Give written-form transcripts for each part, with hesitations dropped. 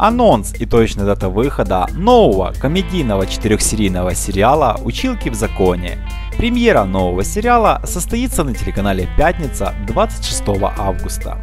Анонс и точная дата выхода нового комедийного четырехсерийного сериала «Училки в законе». Премьера нового сериала состоится на телеканале «Пятница» 26 августа.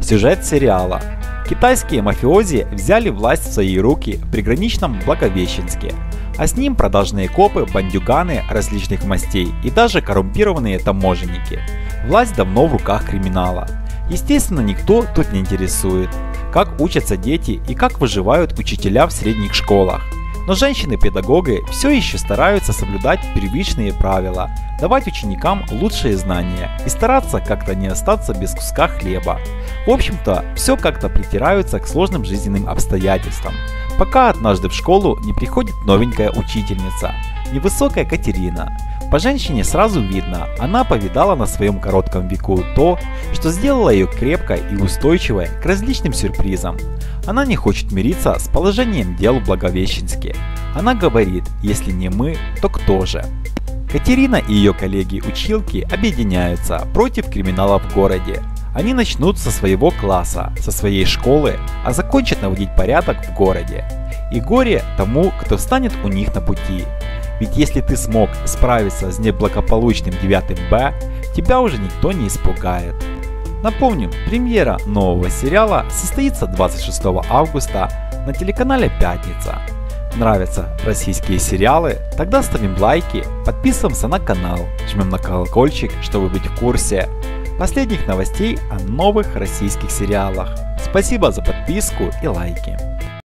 Сюжет сериала. Китайские мафиози взяли власть в свои руки в приграничном Благовещенске, а с ним продажные копы, бандюганы различных мастей и даже коррумпированные таможенники. Власть давно в руках криминала. Естественно, никто тут не интересует, как учатся дети и как выживают учителя в средних школах. Но женщины-педагоги все еще стараются соблюдать первичные правила, давать ученикам лучшие знания и стараться как-то не остаться без куска хлеба. В общем-то, все как-то притираются к сложным жизненным обстоятельствам, пока однажды в школу не приходит новенькая учительница, невысокая Катерина. По женщине сразу видно, она повидала на своем коротком веку то, что сделало ее крепкой и устойчивой к различным сюрпризам. Она не хочет мириться с положением дел в Благовещенске. Она говорит, если не мы, то кто же? Катерина и ее коллеги-училки объединяются против криминала в городе. Они начнут со своего класса, со своей школы, а закончат наводить порядок в городе. И горе тому, кто встанет у них на пути. Ведь если ты смог справиться с неблагополучным 9-Б, тебя уже никто не испугает. Напомним, премьера нового сериала состоится 26 августа на телеканале «Пятница». Нравятся российские сериалы? Тогда ставим лайки, подписываемся на канал, жмем на колокольчик, чтобы быть в курсе последних новостей о новых российских сериалах. Спасибо за подписку и лайки.